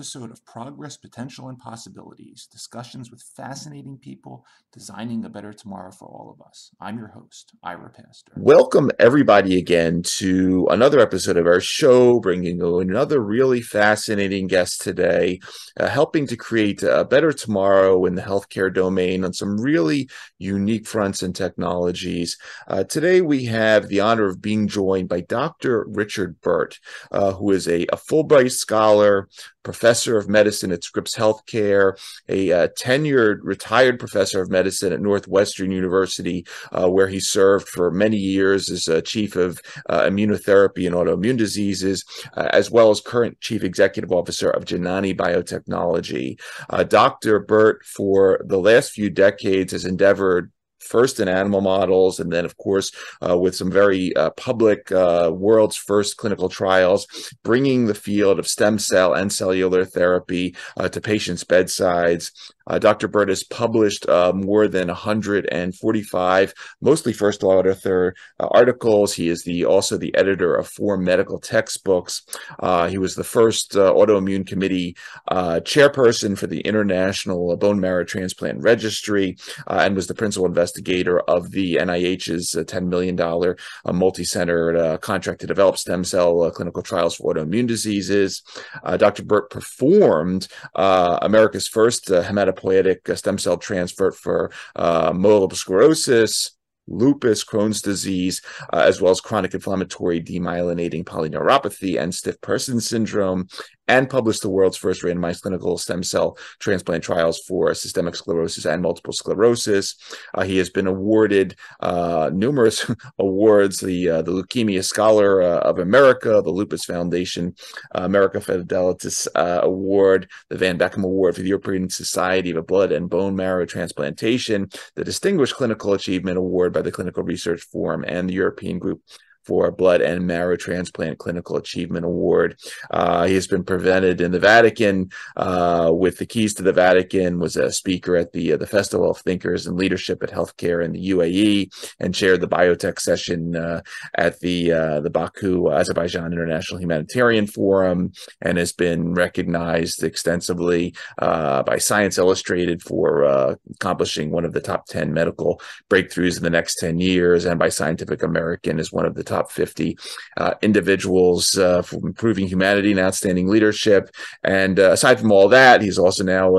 Episode of Progress, Potential, and Possibilities, discussions with fascinating people designing a better tomorrow for all of us. I'm your host, Ira Pastor. Welcome everybody again to another episode of our show, bringing you another really fascinating guest today, helping to create a better tomorrow in the healthcare domain on some really unique fronts and technologies. Today we have the honor of being joined by Dr. Richard Burt, who is a Fulbright scholar, professor of medicine at Scripps Health Care, a tenured retired professor of medicine at Northwestern University, where he served for many years as chief of immunotherapy and autoimmune diseases, as well as current chief executive officer of Genani Biotechnology. Dr. Burt, for the last few decades, has endeavored first in animal models, and then, of course, with some very public world's first clinical trials, bringing the field of stem cell and cellular therapy to patients' bedsides. Dr. Burt has published more than 145, mostly first author articles. He is also the editor of 4 medical textbooks. He was the first autoimmune committee chairperson for the International Bone Marrow Transplant Registry, and was the principal investigator of the NIH's $10 million multi-center contract to develop stem cell clinical trials for autoimmune diseases. Dr. Burt performed America's first hematopoietic stem cell transfer for multiple sclerosis, lupus, Crohn's disease, as well as chronic inflammatory demyelinating polyneuropathy and stiff person syndrome, and published the world's first randomized clinical stem cell transplant trials for systemic sclerosis and multiple sclerosis. He has been awarded numerous awards, the Leukemia Scholar of America, the Lupus Foundation America Fidelitas Award, the Van Bekkum Award for the European Society for Blood and Marrow Transplantation, the Distinguished Clinical Achievement Award by the Clinical Research Forum, and the European Group for Blood and Marrow Transplant Clinical Achievement Award. He has been presented in the Vatican with the keys to the Vatican, was a speaker at the Festival of Thinkers in Leadership at Healthcare in the UAE, and chaired the biotech session at the Baku Azerbaijan International Humanitarian Forum, and has been recognized extensively by Science Illustrated for accomplishing one of the top 10 medical breakthroughs in the next 10 years, and by Scientific American as one of the top 50 individuals for improving humanity and outstanding leadership. And aside from all that, he's also now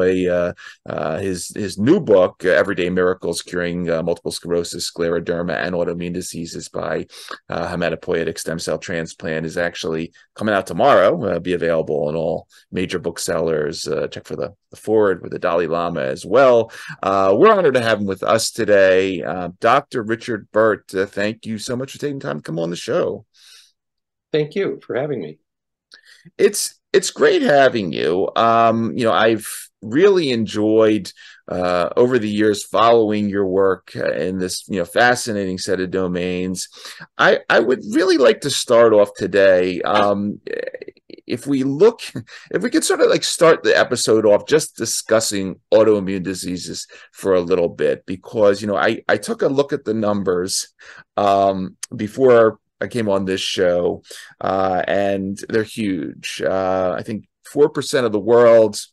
his new book, Everyday Miracles, Curing Multiple Sclerosis, Scleroderma, and Autoimmune Diseases by Hematopoietic Stem Cell Transplant, is actually coming out tomorrow, be available on all major booksellers. Check for the forward with the Dalai Lama as well. We're honored to have him with us today. Dr. Richard Burt, thank you so much for taking time to come on the show. Thank you for having me. It's great having you. You know, I've really enjoyed over the years following your work in this fascinating set of domains. I would really like to start off today. If we could sort of like start the episode off just discussing autoimmune diseases for a little bit, because, you know, I took a look at the numbers before I came on this show, and they're huge. I think 4% of the world's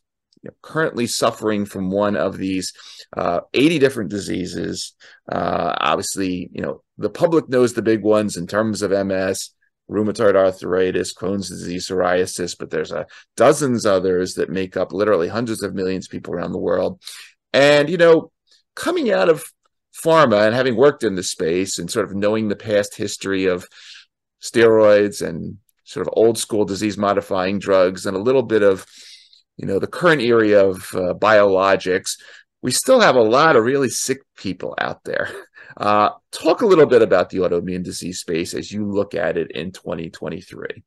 currently suffering from one of these 80 different diseases. Obviously, the public knows the big ones in terms of MS, rheumatoid arthritis, Crohn's disease, psoriasis, but there's dozens others that make up literally hundreds of millions of people around the world. And, coming out of pharma, and having worked in the space and sort of knowing the past history of steroids and sort of old school disease modifying drugs and a little bit of, you know, the current area of biologics, we still have a lot of really sick people out there. Talk a little bit about the autoimmune disease space as you look at it in 2023.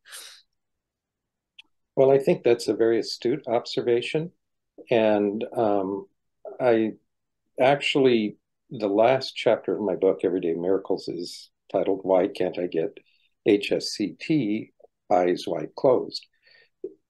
Well, I think that's a very astute observation. And I actually, the last chapter of my book, Everyday Miracles, is titled, Why Can't I Get HSCT? Eyes Wide Closed.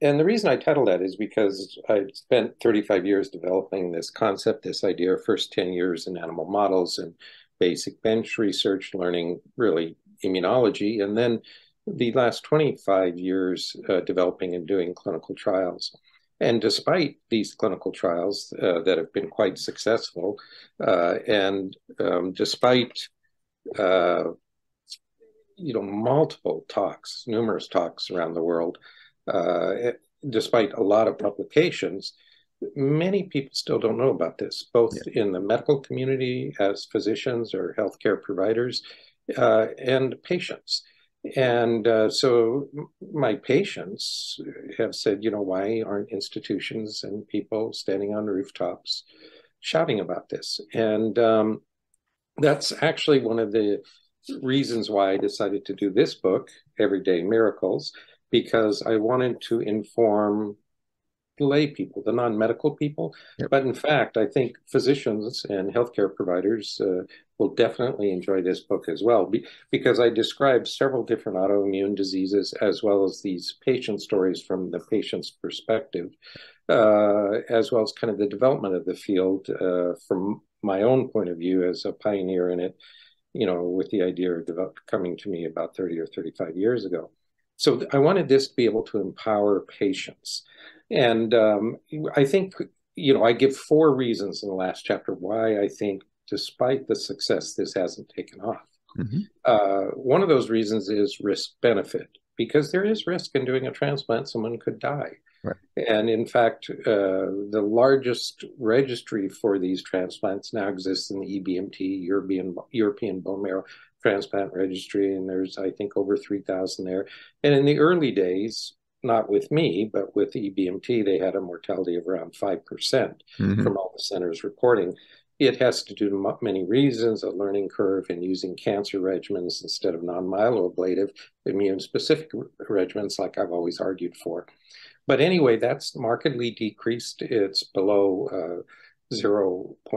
And the reason I titled that is because I spent 35 years developing this concept, this idea, first 10 years in animal models and basic bench research, learning really immunology, and then the last 25 years developing and doing clinical trials. And despite these clinical trials that have been quite successful, and despite multiple talks, numerous talks around the world, despite a lot of publications, many people still don't know about this, both in the medical community as physicians or healthcare providers and patients. And so my patients have said, you know, why aren't institutions and people standing on rooftops shouting about this? And that's actually one of the reasons why I decided to do this book, Everyday Miracles, because I wanted to inform the lay people, the non-medical people. Yep. But in fact, I think physicians and healthcare providers will definitely enjoy this book as well, because I describe several different autoimmune diseases as well as these patient stories from the patient's perspective, as well as kind of the development of the field from my own point of view as a pioneer in it, you know, with the idea of coming to me about 30 or 35 years ago. So I wanted this to be able to empower patients. And I think, you know, I give 4 reasons in the last chapter why I think, despite the success, this hasn't taken off. Mm-hmm. One of those reasons is risk-benefit, because there is risk in doing a transplant. Someone could die. Right. And in fact, the largest registry for these transplants now exists in the EBMT, European Bone Marrow Transplant Registry, and there's, I think, over 3,000 there. And in the early days, not with me, but with the EBMT, they had a mortality of around 5% mm-hmm. from all the centers reporting. It has to do to many reasons, a learning curve and using cancer regimens instead of non-myeloablative immune-specific regimens like I've always argued for. But anyway, that's markedly decreased. It's below 0.5%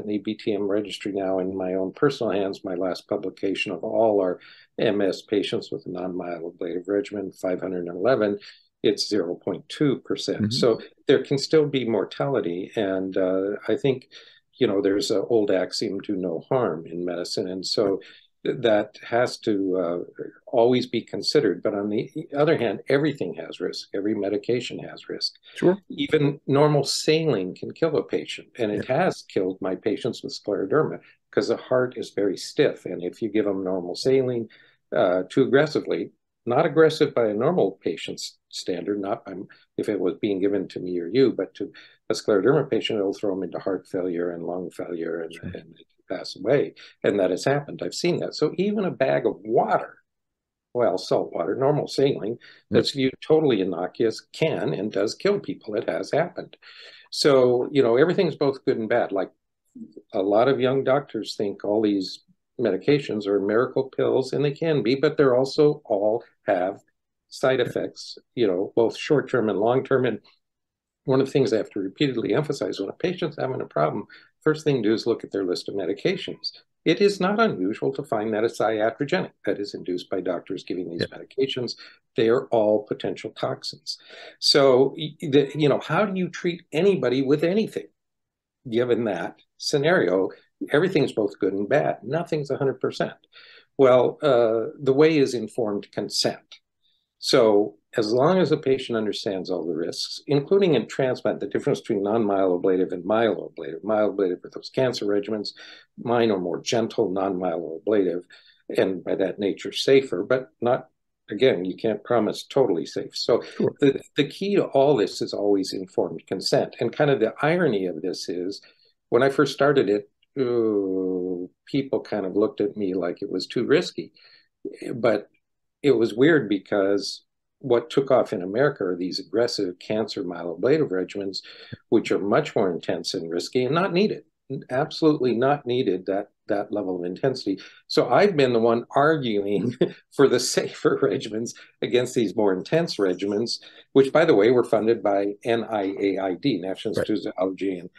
in the BTM registry now. In my own personal hands, my last publication of all our MS patients with a non-myeloablative regimen, 511, it's 0.2%. Mm-hmm. So there can still be mortality. And I think, you know, there's an old axiom, do no harm in medicine. And so that has to always be considered. But on the other hand, everything has risk. Every medication has risk. Sure. Even normal saline can kill a patient. And it has killed my patients with scleroderma because the heart is very stiff. And if you give them normal saline too aggressively, not aggressive by a normal patient's standard, not by, if it was being given to me or you, but to a scleroderma patient, it'll throw them into heart failure and lung failure and, sure. and pass away. And that has happened. I've seen that. So even a bag of water, well, salt water, normal saline, that's viewed totally innocuous can and does kill people. It has happened. So, you know, everything's both good and bad. Like a lot of young doctors think all these medications are miracle pills, and they can be, but they're also all have side effects, you know, both short-term and long-term. And one of the things I have to repeatedly emphasize when a patient's having a problem, first thing to do is look at their list of medications. It is not unusual to find that it's iatrogenic, that is induced by doctors giving these medications. They are all potential toxins. So, you know, how do you treat anybody with anything? Given that scenario, everything's both good and bad. Nothing's 100%. Well, the way is informed consent. So as long as the patient understands all the risks, including in transplant, the difference between non-myeloablative and myeloablative. Myeloablative are those cancer regimens. Mine are more gentle, non-myeloablative, and by that nature safer, but not, again, you can't promise totally safe. So sure. the key to all this is always informed consent. And kind of the irony of this is when I first started it, people kind of looked at me like it was too risky. But it was weird because what took off in America are these aggressive cancer myeloablative regimens, which are much more intense and risky and not needed, absolutely not needed that level of intensity. So I've been the one arguing for the safer regimens against these more intense regimens, which, by the way, were funded by NIAID, National Institute of Allergy and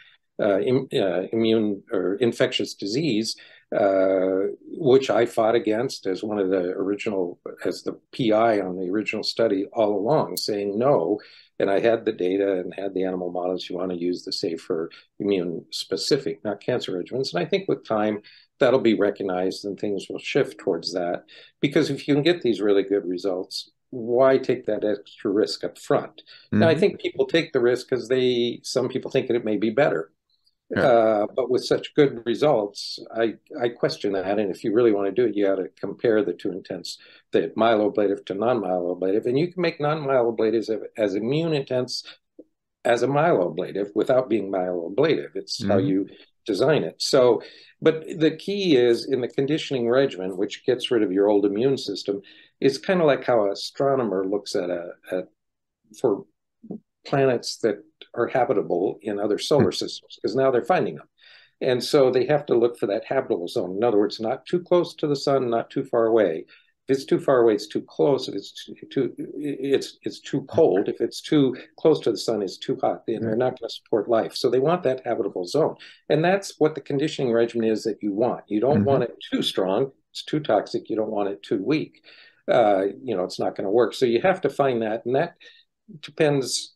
Immune or Infectious Disease, which I fought against as one of the original, as the PI on the original study all along, saying no. And I had the data and had the animal models. You want to use the safer immune specific, not cancer regimens. And I think with time, that'll be recognized and things will shift towards that. Because if you can get these really good results, why take that extra risk up front? Mm-hmm. Now, I think people take the risk because some people think that it may be better. Yeah. But with such good results, I question that. And if you really want to do it, you got to compare the two intense, the myeloablative to non-myeloablative. And you can make non-myeloablatives as immune intense as a myeloablative without being myeloablative. It's mm-hmm. how you design it. So, but the key is in the conditioning regimen, which gets rid of your old immune system, it's kind of like how an astronomer looks at for planets that are habitable in other solar systems, because now they're finding them. And so they have to look for that habitable zone. In other words, not too close to the sun, not too far away. If it's too far away, it's too close. If it's too cold. If it's too close to the sun, it's too hot. Then they're not going to support life. So they want that habitable zone. And that's what the conditioning regimen is that you want. You don't mm-hmm. want it too strong. It's too toxic. You don't want it too weak. You know, it's not going to work. So you have to find that. And that depends.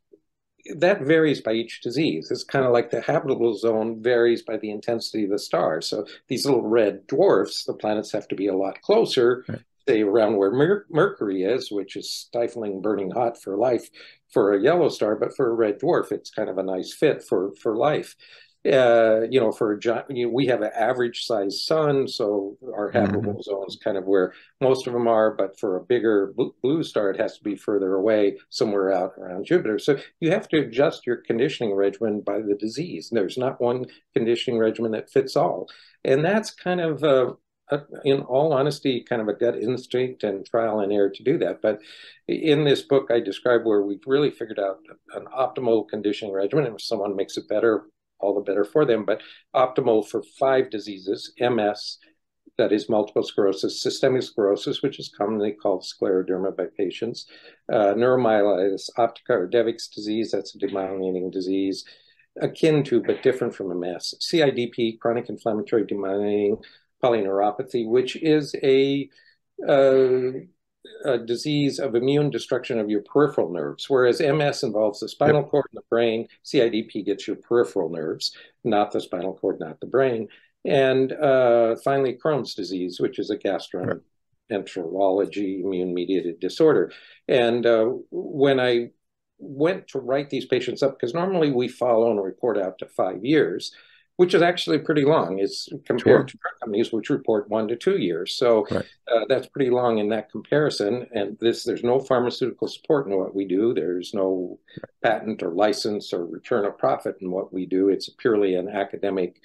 That varies by each disease. It's kind of like the habitable zone varies by the intensity of the star. So these little red dwarfs, the planets have to be a lot closer, right. Say around where Mercury is, which is stifling, burning hot for life for a yellow star, but for a red dwarf, it's kind of a nice fit for life. You know, for a giant, we have an average sized sun, so our habitable mm-hmm. zone is kind of where most of them are, but for a bigger blue star, it has to be further away, somewhere out around Jupiter. So you have to adjust your conditioning regimen by the disease. There's not one conditioning regimen that fits all. And that's kind of, in all honesty, kind of a gut instinct and trial and error to do that. But in this book, I describe where we've really figured out an optimal conditioning regimen, and if someone makes it better, all the better for them, but optimal for 5 diseases: MS, that is multiple sclerosis, systemic sclerosis, which is commonly called scleroderma by patients, neuromyelitis optica or Devick's disease, that's a demyelinating disease, akin to but different from MS, CIDP, chronic inflammatory demyelinating polyneuropathy, which is a disease of immune destruction of your peripheral nerves, whereas MS involves the spinal yep. cord and the brain. CIDP gets your peripheral nerves, not the spinal cord, not the brain. And finally, Crohn's disease, which is a gastroenterology immune-mediated disorder. And when I went to write these patients up, because normally we follow and report out to 5 years, which is actually pretty long. It's compared to drug companies, which report 1 to 2 years. So that's pretty long in that comparison. And there's no pharmaceutical support in what we do. There's no patent or license or return of profit in what we do. It's purely an academic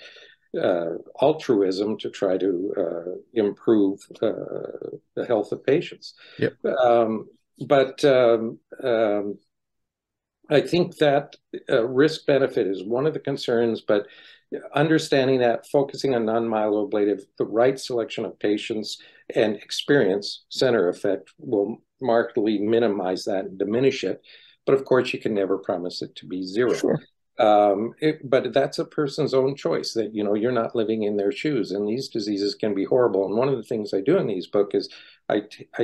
altruism to try to improve the health of patients. Yep. I think that risk benefit is one of the concerns, but understanding that, focusing on non-myeloablative, the right selection of patients and experience center effect will markedly minimize that and diminish it. But of course, you can never promise it to be zero. Sure. But that's a person's own choice that, you know, you're not living in their shoes, and these diseases can be horrible. And one of the things I do in these book is I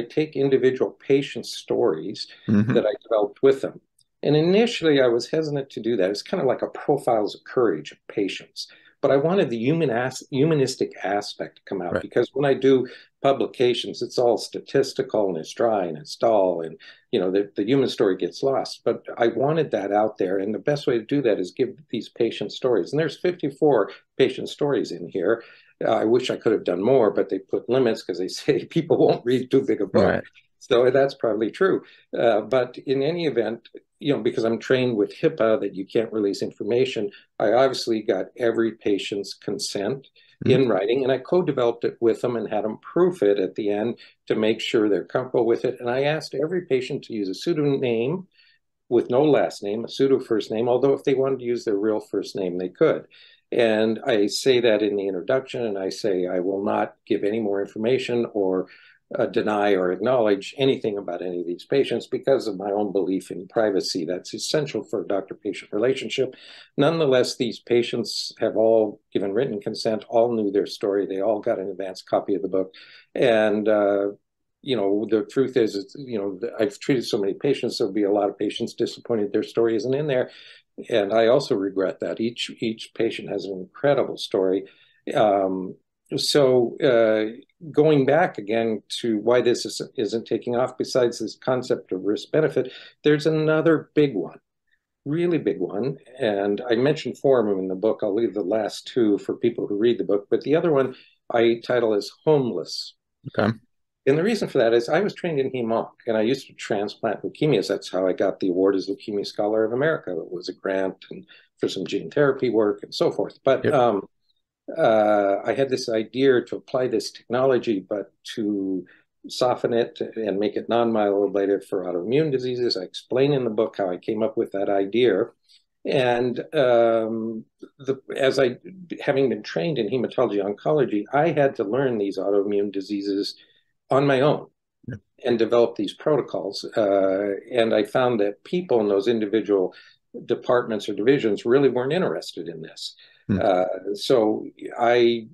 take individual patient stories mm-hmm. that I developed with them. And initially, I was hesitant to do that. It's kind of like a profiles of courage of patients. But I wanted the humanistic aspect to come out, because when I do publications, it's all statistical and it's dry and it's dull, and you know the human story gets lost. But I wanted that out there, and the best way to do that is give these patient stories. And there's 54 patient stories in here. I wish I could have done more, but they put limits because they say people won't read too big a book. Right. So that's probably true. But in any event, you know, because I'm trained with HIPAA that you can't release information, I obviously got every patient's consent in writing, and I co-developed it with them and had them proof it at the end to make sure they're comfortable with it. And I asked every patient to use a pseudonym with no last name, a pseudo first name, although if they wanted to use their real first name, they could. And I say that in the introduction, and I say, I will not give any more information or deny or acknowledge anything about any of these patients because of my own belief in privacy. That's essential for a doctor-patient relationship. Nonetheless, these patients have all given written consent, all knew their story. They all got an advanced copy of the book. And, you know, the truth is, it's, you know, I've treated so many patients, there'll be a lot of patients disappointed their story isn't in there. And I also regret that. Each patient has an incredible story. So going back again to why this isn't taking off, besides this concept of risk-benefit, there's another big one, really big one. And I mentioned four of them in the book. I'll leave the last two for people who read the book. But the other one I title as homeless. Okay. And the reason for that is I was trained in HemOnc, and I used to transplant leukemias. That's how I got the award as Leukemia Scholar of America. It was a grant and for some gene therapy work and so forth. But yep. I had this idea to apply this technology, but to soften it and make it non-myeloablative for autoimmune diseases. I explain in the book how I came up with that idea. And having been trained in hematology oncology, I had to learn these autoimmune diseases on my own and develop these protocols. And I found that people in those individual departments or divisions really weren't interested in this. So I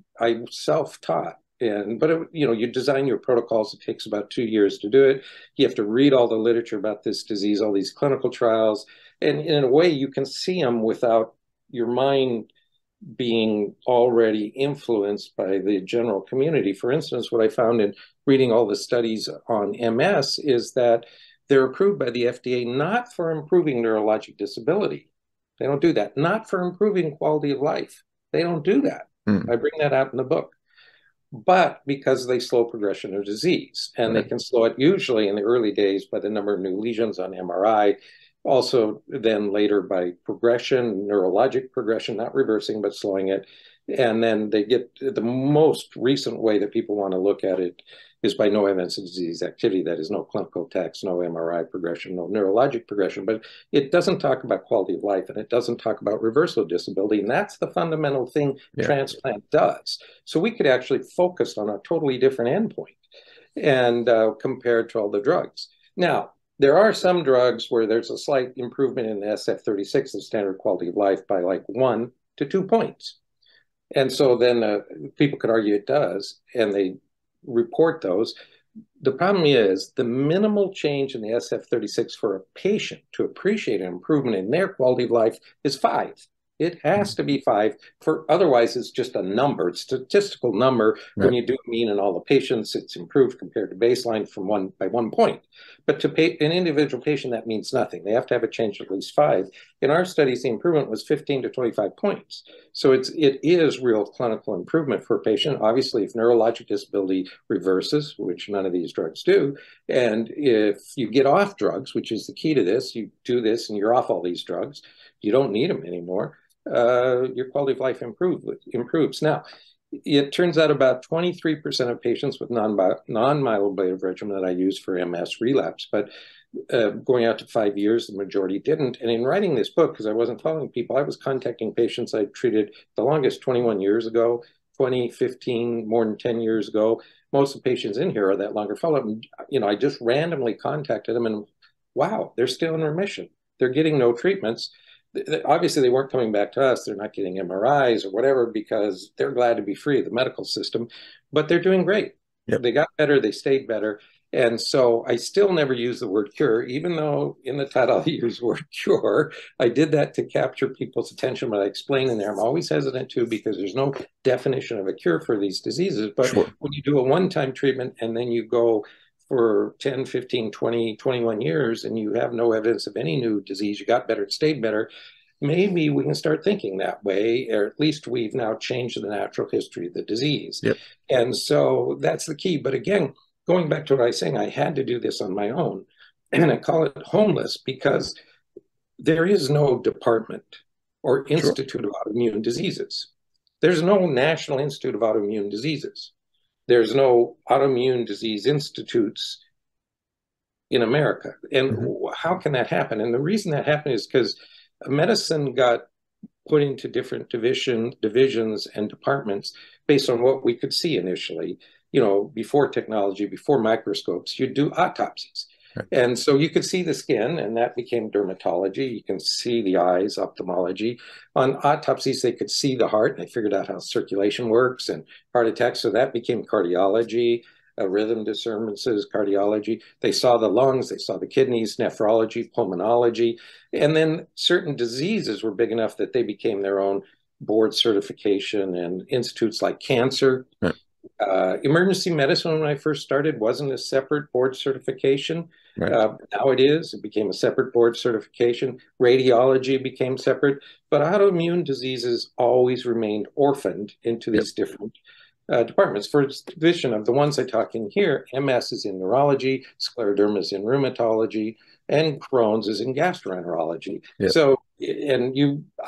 self-taught, but you know, you design your protocols. It takes about 2 years to do it. You have to read all the literature about this disease, all these clinical trials, and in a way you can see them without your mind being already influenced by the general community. For instance, what I found in reading all the studies on MS is that they're approved by the FDA not for improving neurologic disability. They don't do that. Not for improving quality of life. They don't do that. I bring that out in the book. But because they slow progression of disease, and they can slow it usually in the early days by the number of new lesions on MRI, also then later by progression, neurologic progression, not reversing, but slowing it. And then they get the most recent way that people want to look at it is by no evidence of disease activity. That is, no clinical attacks, no MRI progression, no neurologic progression. But it doesn't talk about quality of life, and it doesn't talk about reversal of disability. And that's the fundamental thing transplant does. So we could actually focus on a totally different endpoint and compared to all the drugs. Now, there are some drugs where there's a slight improvement in the SF-36, the standard quality of life, by like 1 to 2 points. And so then people could argue it does, and they report those. The problem is the minimal change in the SF-36 for a patient to appreciate an improvement in their quality of life is 5. It has to be 5, for otherwise it's just a number, it's a statistical number. When you do a mean in all the patients, it's improved compared to baseline from 1 by 1 point. But to an individual patient, that means nothing. They have to have a change of at least 5. In our studies, the improvement was 15 to 25 points. So it is real clinical improvement for a patient. Obviously, if neurologic disability reverses, which none of these drugs do, and if you get off drugs, which is the key to this, you do this and you're off all these drugs, you don't need them anymore, your quality of life improves. Now, it turns out about 23% of patients with non-myeloablative regimen that I use for MS relapse, but going out to 5 years, the majority didn't. And in writing this book, because I wasn't following people, I was contacting patients I treated the longest 21 years ago, 15, more than 10 years ago. Most of the patients in here are that longer follow-up. And, you know, I just randomly contacted them, and wow, they're still in remission. They're getting no treatments. Obviously, they weren't coming back to us. They're not getting MRIs or whatever because they're glad to be free of the medical system, but they're doing great. Yep. They got better. They stayed better. And so I still never use the word cure, even though in the title I use the word cure. I did that to capture people's attention, but I explain in there, I'm always hesitant to because there's no definition of a cure for these diseases. But when you do a one-time treatment and then you go for 10, 15, 20, 21 years, and you have no evidence of any new disease, you got better, stayed better, maybe we can start thinking that way, or at least we've now changed the natural history of the disease. Yep. And so that's the key. But again, going back to what I was saying, I had to do this on my own. And I call it homeless because there is no department or Institute of Autoimmune Diseases. There's no National Institute of Autoimmune Diseases. There's no autoimmune disease institutes in America. And how can that happen? And the reason that happened is because medicine got put into different divisions and departments based on what we could see initially, you know, before technology, before microscopes, you'd do autopsies. Right. And so you could see the skin, and that became dermatology. You can see the eyes, ophthalmology. On autopsies, they could see the heart, and they figured out how circulation works and heart attacks. So that became cardiology, rhythm disturbances, cardiology. They saw the lungs, they saw the kidneys, nephrology, pulmonology. And then certain diseases were big enough that they became their own board certification and institutes like cancer. Right. Emergency medicine, when I first started, wasn't a separate board certification. Right. Now it is. It became a separate board certification. Radiology became separate. But autoimmune diseases always remained orphaned into these different departments. For division of the ones I talk in here, MS is in neurology, scleroderma is in rheumatology, and Crohn's is in gastroenterology. Yep. So, and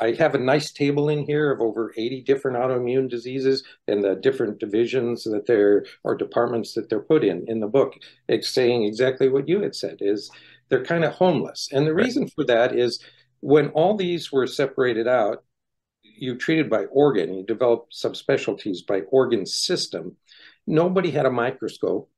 I have a nice table in here of over 80 different autoimmune diseases and the different divisions that they're, or departments that they're put in the book. It's saying exactly what you had said, is they're kind of homeless. And the reason for that is when all these were separated out, you treated by organ, you developed subspecialties by organ system. Nobody had a microscope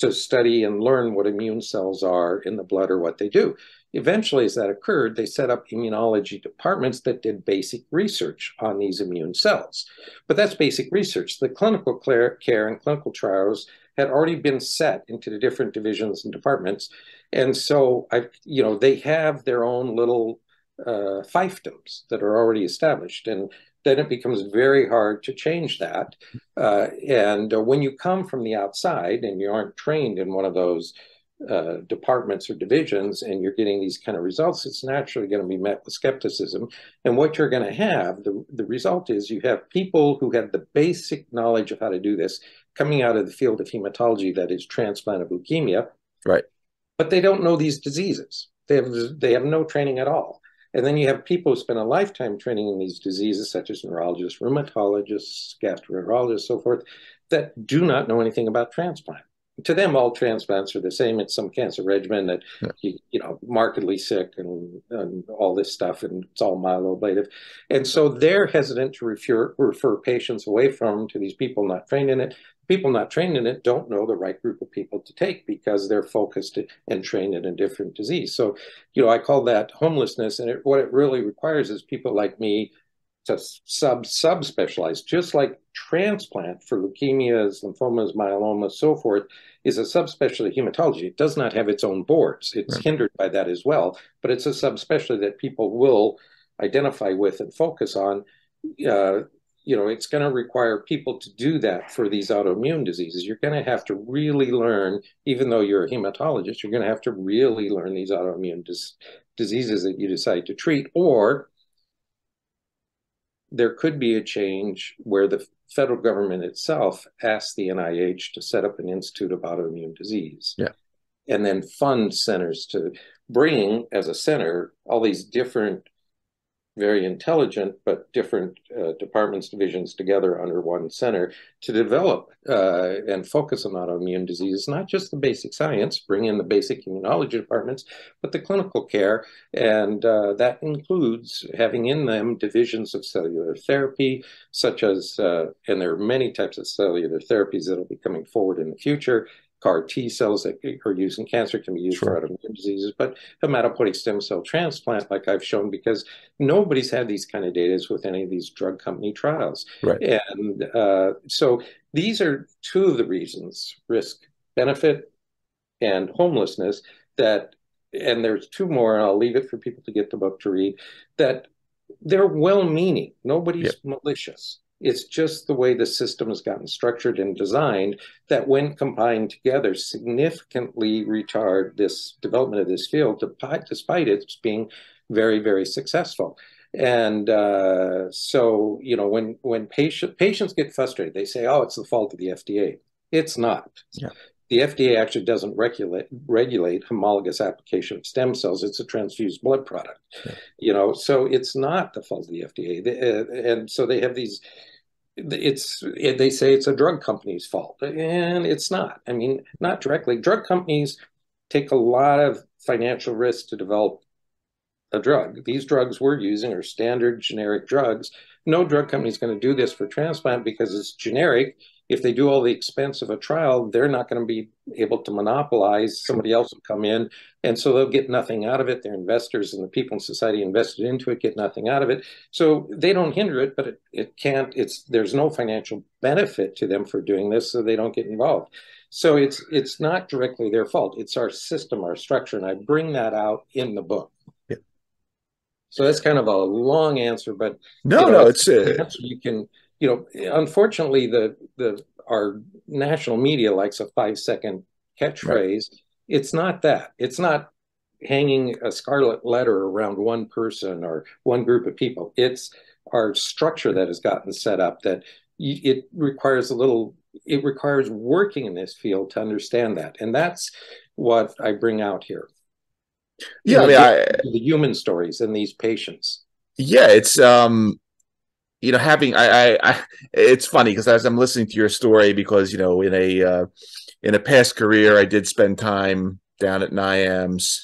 to study and learn what immune cells are in the blood or what they do. Eventually, as that occurred, they set up immunology departments that did basic research on these immune cells. But that's basic research. The clinical care and clinical trials had already been set into the different divisions and departments. And so, you know, they have their own little fiefdoms that are already established, and then it becomes very hard to change that. When you come from the outside and you aren't trained in one of those departments or divisions, and you're getting these kind of results, it's naturally going to be met with skepticism. And what you're going to have, the result is you have people who have the basic knowledge of how to do this coming out of the field of hematology, that is transplant of leukemia, right? But they don't know these diseases. They have no training at all. And then you have people who spend a lifetime training in these diseases, such as neurologists, rheumatologists, gastroenterologists, so forth, that do not know anything about transplant. To them, all transplants are the same. It's some cancer regimen that, you know, markedly sick and all this stuff, and it's all myeloablative. And so they're hesitant to refer patients away from to these people not trained in it. People not trained in it don't know the right group of people to take because they're focused and trained in a different disease. So, you know, I call that homelessness. And what it really requires is people like me to sub-specialize, just like transplant for leukemias, lymphomas, myelomas, so forth, is a subspecialty of hematology. It does not have its own boards. It's hindered by that as well, but it's a subspecialty that people will identify with and focus on. You know, it's going to require people to do that for these autoimmune diseases. You're going to have to really learn, even though you're a hematologist, you're going to have to really learn these autoimmune diseases that you decide to treat. Or there could be a change where the federal government itself asks the NIH to set up an Institute of Autoimmune Disease. Yeah. And then fund centers to bring, as a center, all these different very intelligent, but different departments, divisions together under one center to develop and focus on autoimmune diseases, not just the basic science, bring in the basic immunology departments, but the clinical care. And that includes having in them divisions of cellular therapy, such as, and there are many types of cellular therapies that will be coming forward in the future. CAR T cells that are used in cancer can be used for autoimmune diseases, but hematopoietic stem cell transplant, like I've shown, because nobody's had these kind of data with any of these drug company trials. Right. And so these are two of the reasons, risk, benefit, and homelessness, that, and there's two more, and I'll leave it for people to get the book to read, that they're well-meaning. Nobody's malicious. It's just the way the system has gotten structured and designed that, when combined together, significantly retard this development of this field, despite its being very, very successful. And so, you know, when patients get frustrated, they say, oh, it's the fault of the FDA. It's not. Yeah. The FDA actually doesn't regulate homologous application of stem cells. It's a transfused blood product, you know, so it's not the fault of the FDA. And so they have these, they say it's a drug company's fault, and it's not. I mean, not directly. Drug companies take a lot of financial risk to develop a drug. These drugs we're using are standard generic drugs. No drug company is going to do this for transplant because it's generic. If they do all the expense of a trial, they're not going to be able to monopolize. Somebody else will come in, and so they'll get nothing out of it. Their investors and the people in society invested into it get nothing out of it. So they don't hinder it, but it can't. There's no financial benefit to them for doing this, so they don't get involved. So it's not directly their fault. It's our system, our structure, and I bring that out in the book. Yeah. So that's kind of a long answer, but no, you know, no, it's an answer you can. You know, unfortunately, our national media likes a 5-second catchphrase. Right. It's not that. It's not hanging a scarlet letter around one person or one group of people. It's our structure that has gotten set up that it requires it requires working in this field to understand that. And that's what I bring out here. Yeah, I mean, the human stories and these patients. Yeah, it's... You know, having it's funny because as I'm listening to your story, because you know, in a past career, I did spend time down at NIAMS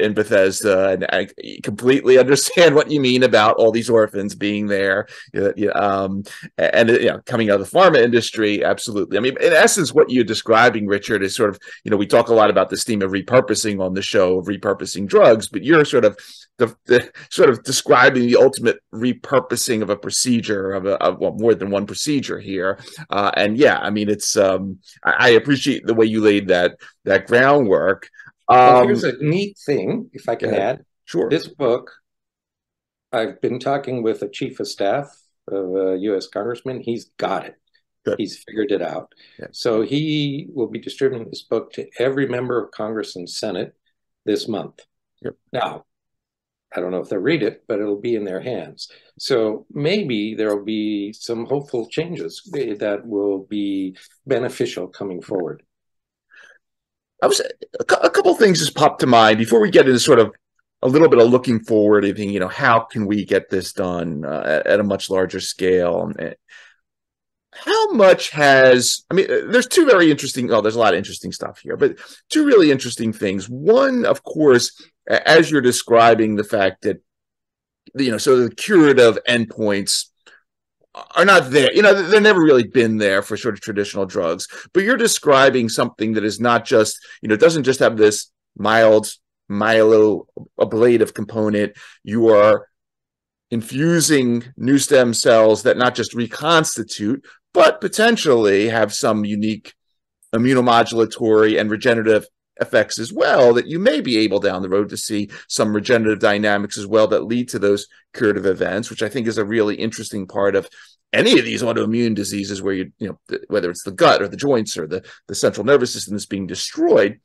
in Bethesda, and I completely understand what you mean about all these orphans being there. And you know, coming out of the pharma industry, absolutely. I mean, in essence, what you're describing, Richard, is sort of, you know, we talk a lot about this theme of repurposing on the show, of repurposing drugs, but you're sort of sort of describing the ultimate repurposing of a procedure, of more than one procedure here. And yeah, I mean, it's I appreciate the way you laid that groundwork. Well, here's a neat thing, if I can add. Sure. This book, I've been talking with a chief of staff of a U.S. congressman. He's got it. Good. He's figured it out. Yeah. So he will be distributing this book to every member of Congress and Senate this month. Yep. Now, I don't know if they'll read it, but it'll be in their hands. So maybe there'll be some hopeful changes that will be beneficial coming forward. A couple of things just popped to mind before we get into sort of a little bit of looking forward. I think, you know, how can we get this done at a much larger scale? How much has, I mean, there's two very interesting, there's a lot of interesting stuff here, but two really interesting things. One, of course, as you're describing the fact that, you know, so the curative endpoints are not there. You know, they've never really been there for sort of traditional drugs, but you're describing something that is not just, you know, it doesn't just have this mild myeloablative component. You are infusing new stem cells that not just reconstitute, but potentially have some unique immunomodulatory and regenerative effects as well, that you may be able down the road to see some regenerative dynamics as well that lead to those curative events, which I think is a really interesting part of any of these autoimmune diseases where you know, whether it's the gut or the joints or the central nervous system that's being destroyed.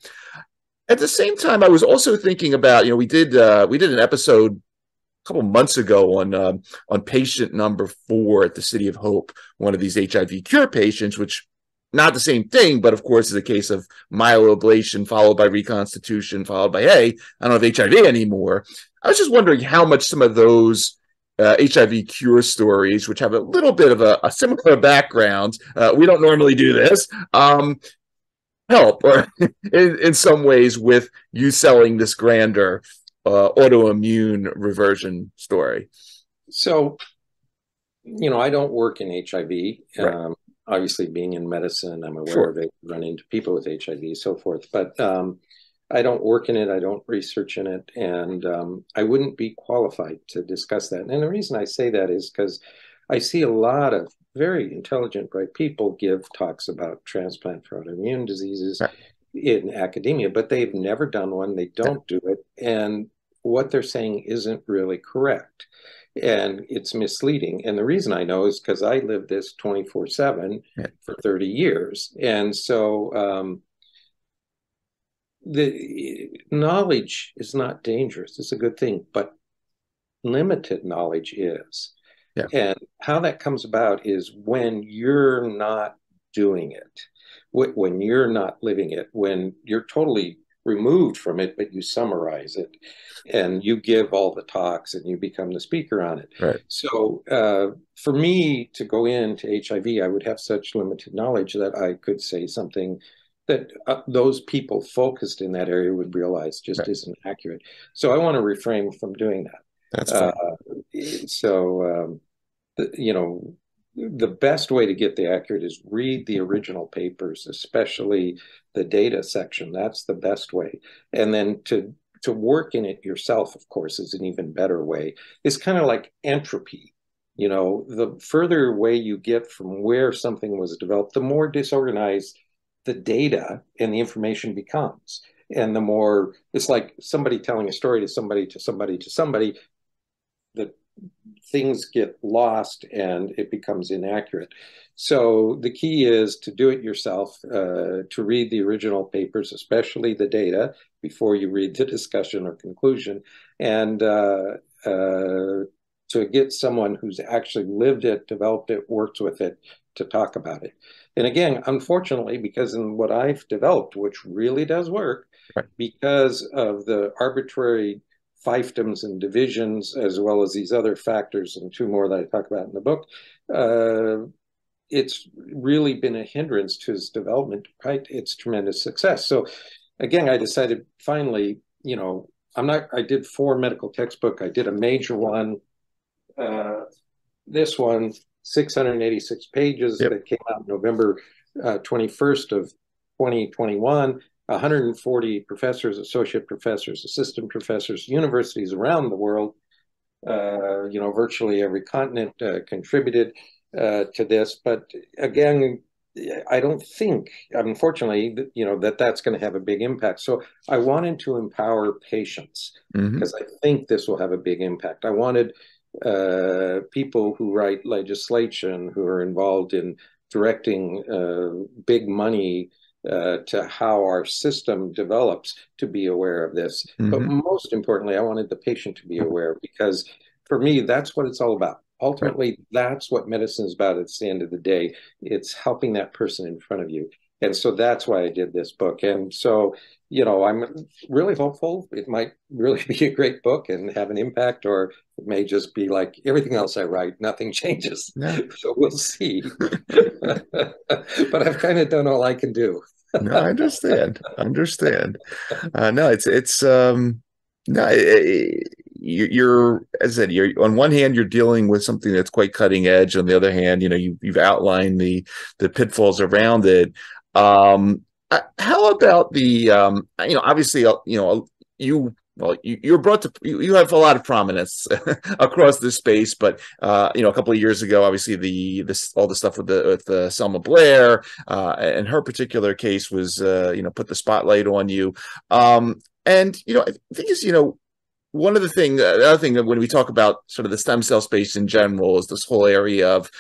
At the same time, I was also thinking about, you know, we did an episode a couple months ago on patient number 4 at the City of Hope, one of these HIV cure patients, which not the same thing, but of course, is a case of myeloablation followed by reconstitution, followed by, hey, I don't have HIV anymore. I was just wondering how much some of those HIV cure stories, which have a little bit of a similar background, we don't normally do this, help or in some ways with you selling this grander autoimmune reversion story. So, you know, I don't work in HIV. Right. Obviously, being in medicine, I'm aware of it, running into people with HIV, so forth. But I don't work in it. I don't research in it. And I wouldn't be qualified to discuss that. And the reason I say that is because I see a lot of very intelligent, bright people give talks about transplant for autoimmune diseases in academia, but they've never done one. They don't do it. And what they're saying isn't really correct. And it's misleading. And the reason I know is because I lived this 24/7 for 30 years. And so the knowledge is not dangerous. It's a good thing, but limited knowledge is. Yeah. And how that comes about is when you're not doing it, when you're not living it, when you're totally removed from it, but you summarize it and you give all the talks and you become the speaker on it. Right. So for me to go into HIV, I would have such limited knowledge that I could say something that those people focused in that area would realize just isn't accurate. So I want to refrain from doing that. That's you know, the best way to get the accurate is read the original papers, especially the data section. That's the best way. And then to work in it yourself, of course, is an even better way. It's kind of like entropy. You know, the further away you get from where something was developed, the more disorganized the data and the information becomes. And the more, it's like somebody telling a story to somebody, to somebody, to somebody, that things get lost and it becomes inaccurate. So the key is to do it yourself, to read the original papers, especially the data, before you read the discussion or conclusion, and to get someone who's actually lived it, developed it, worked with it, to talk about it. And again, unfortunately, because in what I've developed, which really does work, because of the arbitrary fiefdoms and divisions, as well as these other factors and two more that I talk about in the book, it's really been a hindrance to its development, right? It's tremendous success. So again, I decided finally, you know, I did 4 medical textbooks. I did a major one, this one, 686 pages that came out November 21st of 2021, 140 professors, associate professors, assistant professors, universities around the world, you know, virtually every continent contributed to this. But again, I don't think, unfortunately, you know, that that's going to have a big impact. So I wanted to empower patients because I think this will have a big impact. I wanted people who write legislation, who are involved in directing big money to how our system develops, to be aware of this. But most importantly, I wanted the patient to be aware, because for me, that's what it's all about. Ultimately, that's what medicine is about at the end of the day. It's helping that person in front of you. And so that's why I did this book. And so, you know, I'm really hopeful it might really be a great book and have an impact, or it may just be like everything else I write, nothing changes. So we'll see. But I've kind of done all I can do. No, I understand. No, it's no, you're, as I said, you're on one hand, you're dealing with something that's quite cutting edge. On the other hand, you know, you've outlined the pitfalls around it. How about the, you know, obviously, you know, you're brought to, you have a lot of prominence across this space, but, you know, a couple of years ago, obviously all the stuff with Selma Blair, and her particular case was, you know, put the spotlight on you. And, you know, I think it's, you know, one of the other thing that when we talk about sort of the stem cell space in general is this whole area of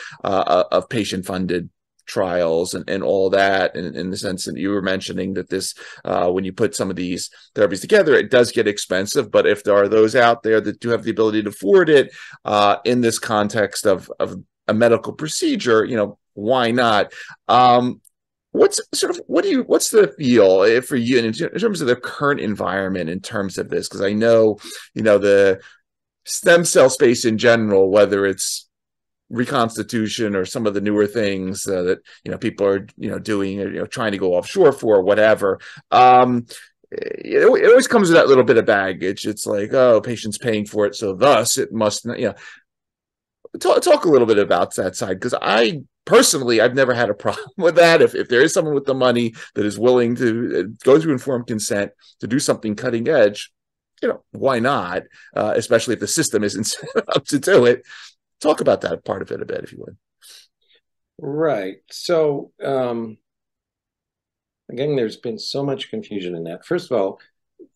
patient-funded trials and all that, and in the sense that you were mentioning that this when you put some of these therapies together, it does get expensive, but if there are those out there that do have the ability to afford it, in this context of a medical procedure, you know, why not? What's the feel for you in terms of the current environment in terms of this? Because I know, you know, the stem cell space in general, whether it's reconstitution or some of the newer things that, you know, people are, you know, doing, you know, trying to go offshore for or whatever, it always comes with that little bit of baggage. It's like, oh, patients paying for it, so thus it must not, you know. Talk a little bit about that side, because I personally, I've never had a problem with that. If there is someone with the money that is willing to go through informed consent to do something cutting edge, you know, why not? Especially if the system isn't set up to do it. Talk about that part of it a bit, if you would. Right. So, again, there's been so much confusion in that. First of all,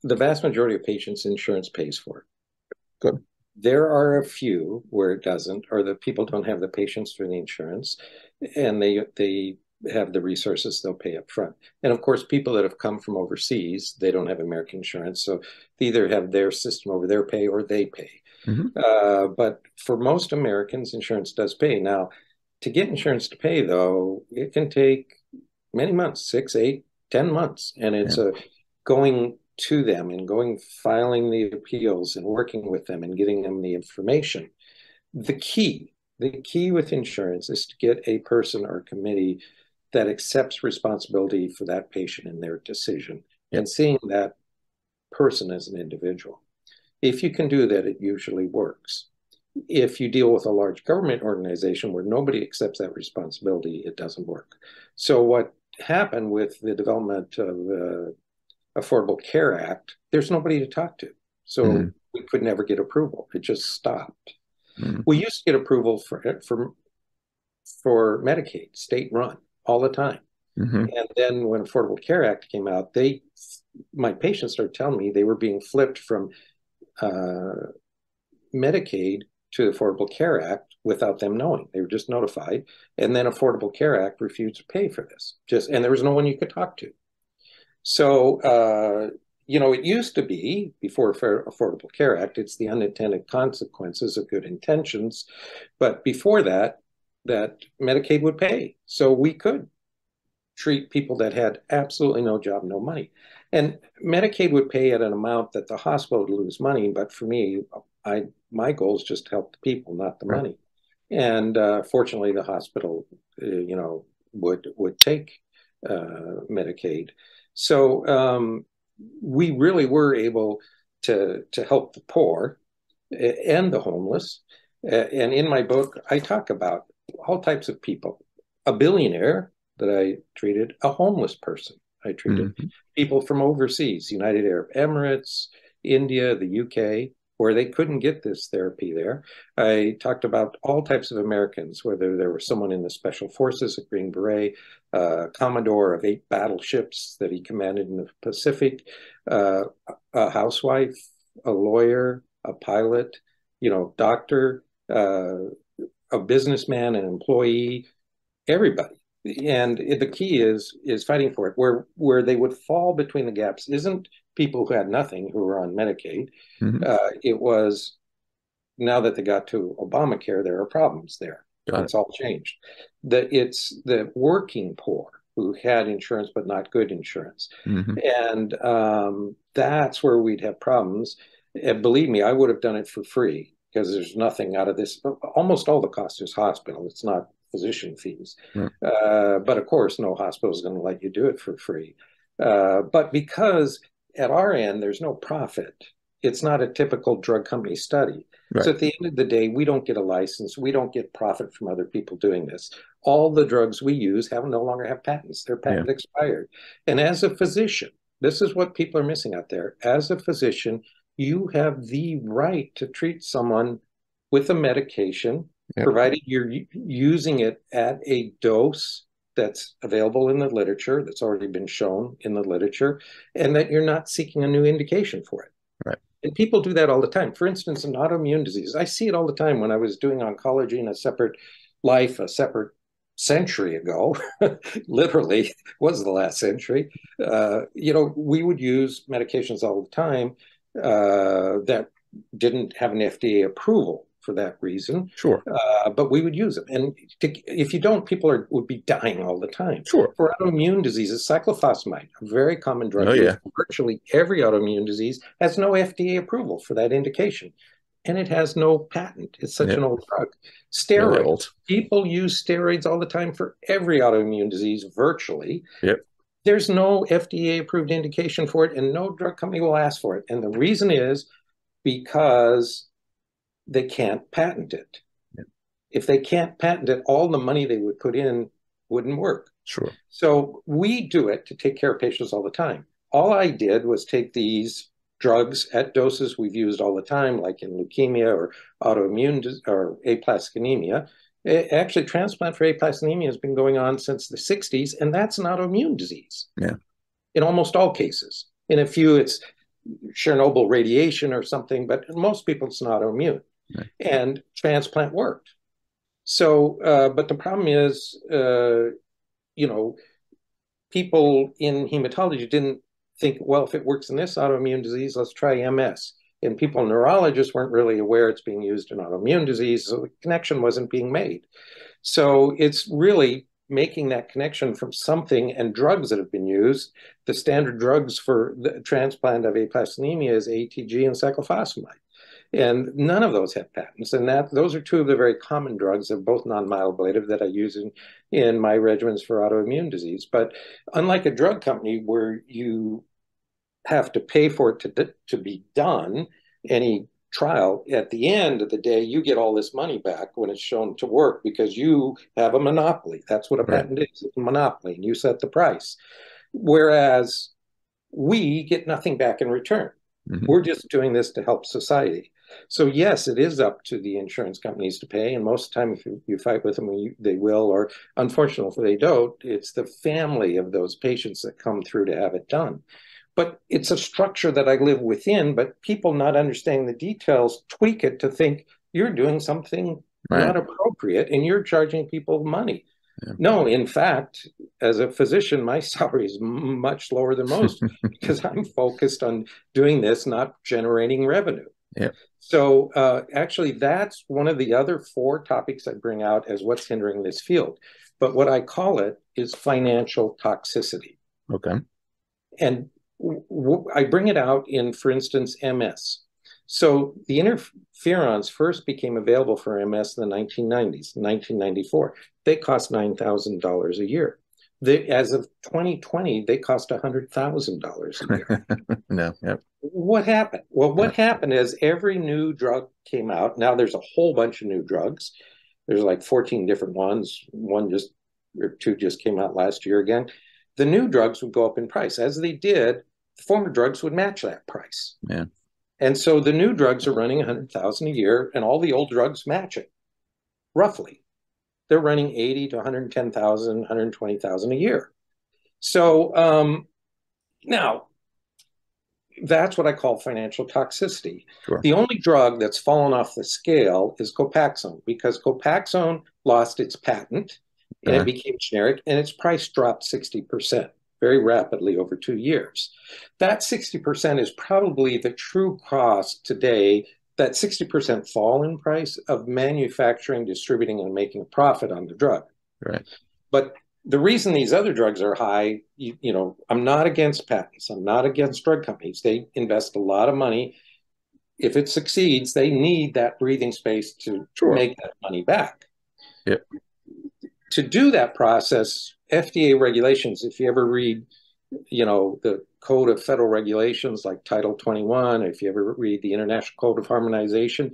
the vast majority of patients, insurance pays for it. Good. There are a few where it doesn't, or the people don't have the patients for the insurance, and they have the resources, they'll pay up front. And of course, people that have come from overseas, they don't have American insurance, so they either have their system over their pay or they pay. But for most Americans, insurance does pay. Now, To get insurance to pay, though, it can take many months, 6, 8, 10 months. And it's going to them and filing the appeals and working with them and getting them the information. The key with insurance is to get a person or committee that accepts responsibility for that patient and their decision and seeing that person as an individual. If you can do that, it usually works. If you deal with a large government organization where nobody accepts that responsibility, it doesn't work. So what happened with the development of the Affordable Care Act, there's nobody to talk to. So we could never get approval. It just stopped. We used to get approval for Medicaid, state-run, all the time. And then when Affordable Care Act came out, my patients started telling me they were being flipped from Medicaid to the Affordable Care Act without them knowing. They were just notified. And then Affordable Care Act refused to pay for this. And there was no one you could talk to. So, you know, it used to be, before Affordable Care Act, it's the unintended consequences of good intentions. But before that, Medicaid would pay. So we could treat people that had absolutely no job, no money. And Medicaid would pay at an amount that the hospital would lose money. But for me, my goal is just to help the people, not the money. And fortunately, the hospital, you know, would take Medicaid. So we really were able to help the poor and the homeless. And in my book, I talk about all types of people. A billionaire that I treated, a homeless person I treated, people from overseas, United Arab Emirates, India, the UK, where they couldn't get this therapy there. I talked about all types of Americans, whether there was someone in the Special Forces, a Green Beret, commodore of 8 battleships that he commanded in the Pacific, a housewife, a lawyer, a pilot, you know, doctor, a businessman, an employee, everybody. And the key is fighting for it. Where they would fall between the gaps isn't people who had nothing, who were on Medicaid. It was, now that they got to Obamacare, there are problems there. It's all changed. It's the working poor who had insurance but not good insurance. And that's where we'd have problems. And believe me, I would have done it for free because there's nothing out of this. Almost all the cost is hospital. It's not physician fees. But of course, no hospital is going to let you do it for free. But because at our end, there's no profit, it's not a typical drug company study. So at the end of the day, we don't get a license. We don't get profit from other people doing this. All the drugs we use no longer have patents. Their patent expired. And as a physician, this is what people are missing out there. As a physician, you have the right to treat someone with a medication provided you're using it at a dose that's available in the literature, that's already been shown in the literature, and that you're not seeking a new indication for it. And people do that all the time. For instance, in autoimmune disease, I see it all the time. When I was doing oncology in a separate life, a separate century ago, literally was the last century, you know, we would use medications all the time that didn't have an FDA approval for that reason, but we would use them. And if you don't, people would be dying all the time. For autoimmune diseases, cyclophosphamide, a very common drug, virtually every autoimmune disease, has no FDA approval for that indication, and it has no patent. It's such an old drug. Steroids, people use steroids all the time for every autoimmune disease, virtually. There's no FDA approved indication for it, and no drug company will ask for it. And the reason is because they can't patent it. If they can't patent it, all the money they would put in wouldn't work. So we do it to take care of patients all the time. All I did was take these drugs at doses we've used all the time, like in leukemia or autoimmune or aplastic anemia. Actually, transplant for aplastic anemia has been going on since the 60s, and that's an autoimmune disease in almost all cases. In a few, it's Chernobyl radiation or something, but in most people, it's not autoimmune. And transplant worked. So, but the problem is, you know, people in hematology didn't think, well, if it works in this autoimmune disease, let's try MS. And people, neurologists, weren't really aware it's being used in autoimmune disease, so the connection wasn't being made. So it's really making that connection from something and drugs that have been used. The standard drugs for the transplant of aplastomia is ATG and cyclophosphamide. And none of those have patents. And that those are two of the very common drugs that are both non-myeloablative that I use in my regimens for autoimmune disease. But unlike a drug company where you have to pay for it to be done, any trial, at the end of the day, you get all this money back when it's shown to work because you have a monopoly. That's what a patent is, it's a monopoly, and you set the price. Whereas we get nothing back in return. Mm-hmm. We're just doing this to help society. So yes, it is up to the insurance companies to pay, and most of the time if you fight with them, they will, or unfortunately if they don't, it's the family of those patients that come through to have it done. But it's a structure that I live within, but people not understanding the details tweak it to think you're doing something not appropriate and you're charging people money. Yeah. No, in fact, as a physician, my salary is much lower than most because I'm focused on doing this, not generating revenue. Yeah. So actually, that's one of the other four topics I bring out as what's hindering this field. But what I call it is financial toxicity. Okay. And I bring it out in, for instance, MS. So the interferons first became available for MS in the 1990s, 1994. They cost $9,000 a year. As of 2020, they cost $100,000 a year. No, yep. What happened? Well, what happened is every new drug came out. Now there's a whole bunch of new drugs. There's like 14 different ones. Two just came out last year again. The new drugs would go up in price. As they did, the former drugs would match that price. Yeah. And so the new drugs are running $100,000 a year, and all the old drugs match it, roughly. They're running $80,000 to $110,000, $120,000 a year. So now, that's what I call financial toxicity. Sure. The only drug that's fallen off the scale is Copaxone, because Copaxone lost its patent. And it became generic, and its price dropped 60% very rapidly over 2 years. That 60% is probably the true cost today, that 60% fall in price of manufacturing, distributing, and making a profit on the drug. Right. But the reason these other drugs are high, you know, I'm not against patents. I'm not against drug companies. They invest a lot of money. If it succeeds, they need that breathing space to make that money back. Yep. To do that process, FDA regulations, if you ever read, you know, the Code of Federal Regulations like Title 21, if you ever read the International Code of Harmonization,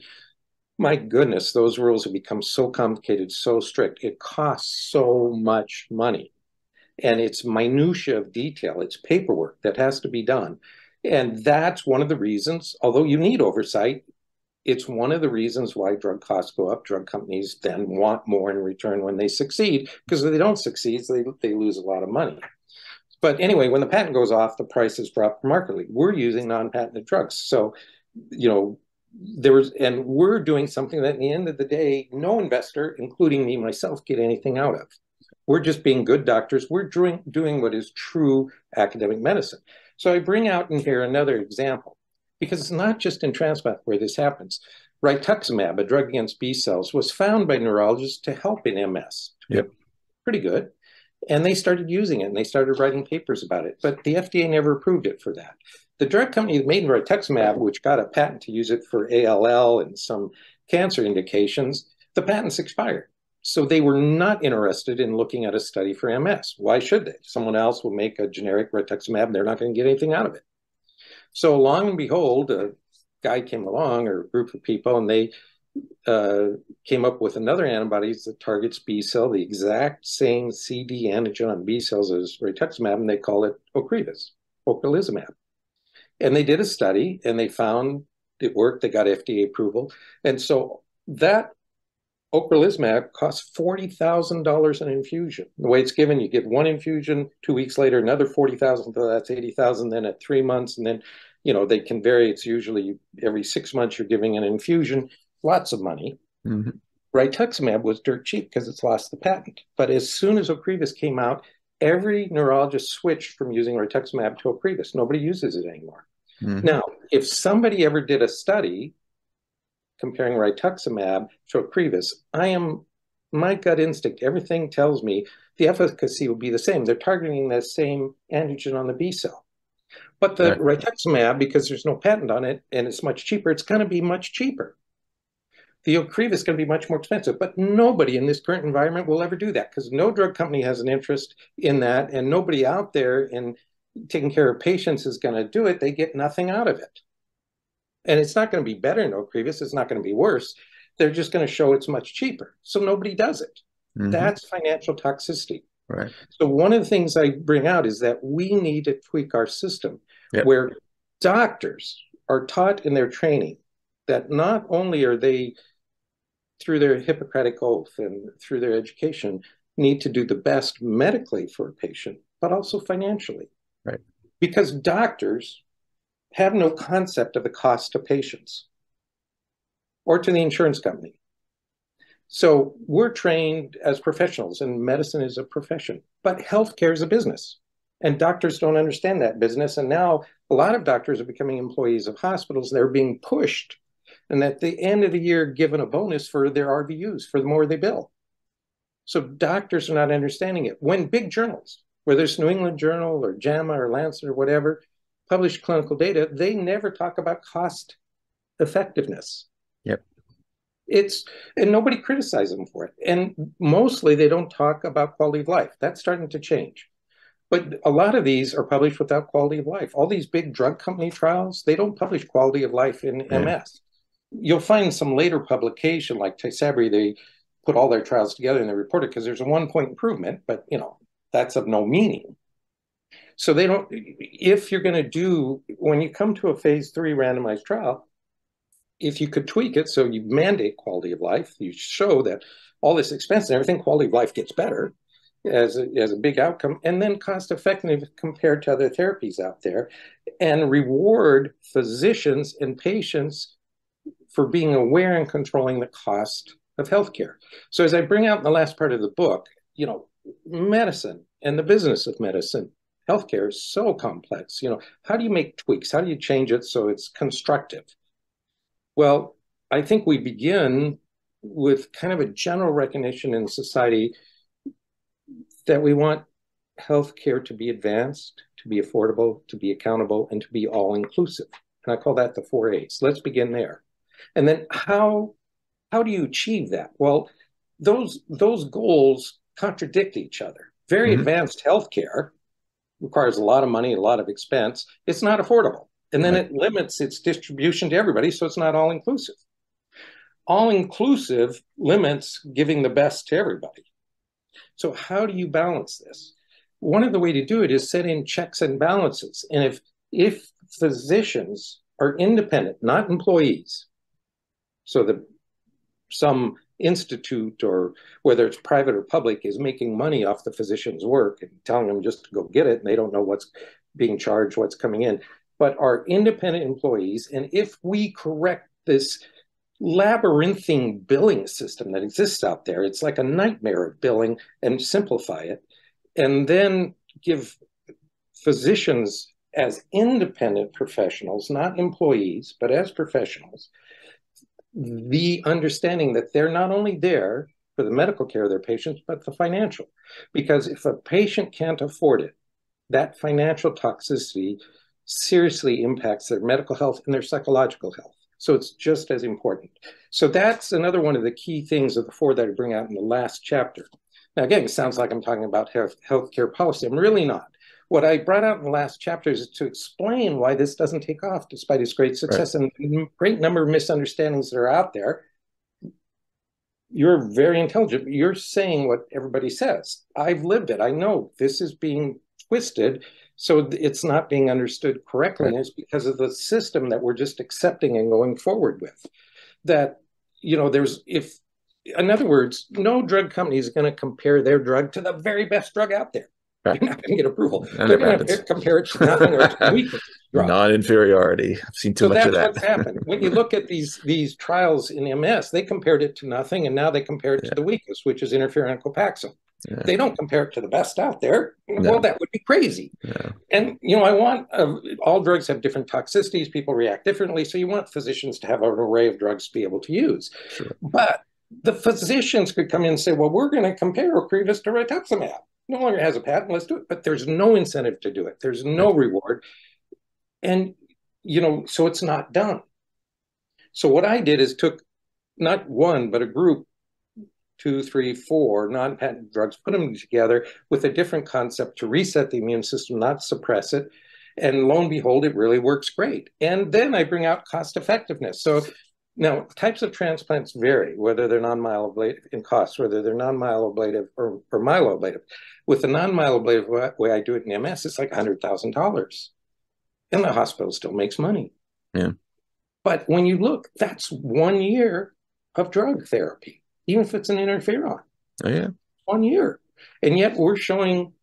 my goodness, those rules have become so complicated, so strict. It costs so much money. And it's minutiae of detail. It's paperwork that has to be done. And that's one of the reasons, although you need oversight, it's one of the reasons why drug costs go up. Drug companies then want more in return when they succeed, because if they don't succeed, they lose a lot of money. But anyway, when the patent goes off, the prices drop markedly. We're using non-patented drugs. So, you know, we're doing something that at the end of the day, no investor, including me, myself, get anything out of. We're just being good doctors. We're doing what is true academic medicine. So I bring out in here another example. Because it's not just in transplant where this happens. Rituximab, a drug against B cells, was found by neurologists to help in MS. Yep. Pretty good. And they started using it, and they started writing papers about it. But the FDA never approved it for that. The drug company that made Rituximab, which got a patent to use it for ALL and some cancer indications, the patents expired. So they were not interested in looking at a study for MS. Why should they? Someone else will make a generic Rituximab, and they're not going to get anything out of it. So long and behold, a guy came along, or a group of people, and they came up with another antibody that targets B cell, the exact same CD antigen on B cells as rituximab, and they call it Ocrevus, Ocrelizumab. And they did a study, and they found it worked. They got FDA approval. And so that Ocrelizumab costs $40,000 an infusion. The way it's given, you get one infusion, 2 weeks later, another $40,000, so that's $80,000, then at 3 months, and then, you know, they can vary. It's usually every 6 months you're giving an infusion, lots of money. Mm-hmm. Rituximab was dirt cheap because it's lost the patent. But as soon as Ocrevus came out, every neurologist switched from using Rituximab to Ocrevus. Nobody uses it anymore. Mm-hmm. Now, if somebody ever did a study comparing Rituximab to Ocrevus, I am my gut instinct, everything tells me the efficacy will be the same. They're targeting that same antigen on the B cell. But the rituximab, because there's no patent on it and it's much cheaper, it's going to be much cheaper. The Ocrevus is going to be much more expensive, but nobody in this current environment will ever do that because no drug company has an interest in that, and nobody out there in taking care of patients is going to do it. They get nothing out of it. And it's not going to be better in Ocrevus. It's not going to be worse. They're just going to show it's much cheaper. So nobody does it. Mm-hmm. That's financial toxicity. Right. So one of the things I bring out is that we need to tweak our system where doctors are taught in their training that not only are they, through their Hippocratic oath and through their education, need to do the best medically for a patient, but also financially. Right. Because doctors have no concept of the cost to patients or to the insurance company. So we're trained as professionals, and medicine is a profession, but healthcare is a business, and doctors don't understand that business. And now a lot of doctors are becoming employees of hospitals. They're being pushed, and at the end of the year, given a bonus for their RVUs for the more they bill. So doctors are not understanding it. When big journals, whether it's New England Journal or JAMA or Lancet or whatever, publish clinical data, they never talk about cost effectiveness. Yep. And nobody criticizes them for it. And mostly they don't talk about quality of life. That's starting to change. But a lot of these are published without quality of life. All these big drug company trials, they don't publish quality of life in MS. You'll find some later publication like Tysabri, they put all their trials together and they report it because there's a 1-point improvement, but you know, that's of no meaning. So they don't, if you're going to do, when you come to a phase 3 randomized trial, if you could tweak it so you mandate quality of life, you show that all this expense and everything, quality of life gets better as a big outcome, and then cost effective compared to other therapies out there, and reward physicians and patients for being aware and controlling the cost of healthcare. So as I bring out in the last part of the book, you know, medicine and the business of medicine, healthcare is so complex. You know, how do you make tweaks? How do you change it so it's constructive? Well, I think we begin with kind of a general recognition in society that we want healthcare to be advanced, to be affordable, to be accountable, and to be all-inclusive. And I call that the 4 A's. Let's begin there. And then how do you achieve that? Well, those goals contradict each other. Very advanced healthcare requires a lot of money, a lot of expense. It's not affordable. And then it limits its distribution to everybody, so it's not all-inclusive. All-inclusive limits giving the best to everybody. So how do you balance this? One of the ways to do it is set in checks and balances. And if physicians are independent, not employees, so that some institute, or whether it's private or public, is making money off the physician's work and telling them just to go get it, and they don't know what's being charged, what's coming in, but are independent employees. And if we correct this labyrinthine billing system that exists out there, it's like a nightmare of billing, and simplify it, and then give physicians as independent professionals, not employees, but as professionals, the understanding that they're not only there for the medical care of their patients, but the financial. Because if a patient can't afford it, that financial toxicity seriously impacts their medical health and their psychological health. So it's just as important. So that's another one of the key things of the 4 that I bring out in the last chapter. Now, again, it sounds like I'm talking about healthcare policy. I'm really not. What I brought out in the last chapter is to explain why this doesn't take off despite its great success and great number of misunderstandings that are out there. You're very intelligent. You're saying what everybody says. I've lived it. I know this is being twisted, so it's not being understood correctly. And it's because of the system that we're just accepting and going forward with. That, you know, in other words, no drug company is going to compare their drug to the very best drug out there. You're not going to get approval. They're going to compare it to nothing or to weakness. Non-inferiority. I've seen too much of that. So that's what's happened. When you look at these trials in MS, they compared it to nothing, and now they compare it to the weakest, which is interferon and Copaxone. Yeah. They don't compare it to the best out there. No. Well, that would be crazy. Yeah. And, you know, I want all drugs have different toxicities. People react differently. So you want physicians to have an array of drugs to be able to use. Sure. But the physicians could come in and say, well, we're going to compare Ocrevus to Rituximab. No longer has a patent, let's do it. But there's no incentive to do it. There's no reward. And, you know, so it's not done. So what I did is took not one, but a group, 2, 3, 4 non-patent drugs, put them together with a different concept to reset the immune system, not suppress it. And lo and behold, it really works great. And then I bring out cost effectiveness. So now types of transplants vary, whether they're non-myeloablative in cost, whether they're non-myeloablative or myeloablative. With the non-myeloablative way I do it in MS, it's like $100,000. And the hospital still makes money. Yeah. But when you look, that's 1 year of drug therapy, even if it's an interferon. Oh, yeah. 1 year. And yet we're showing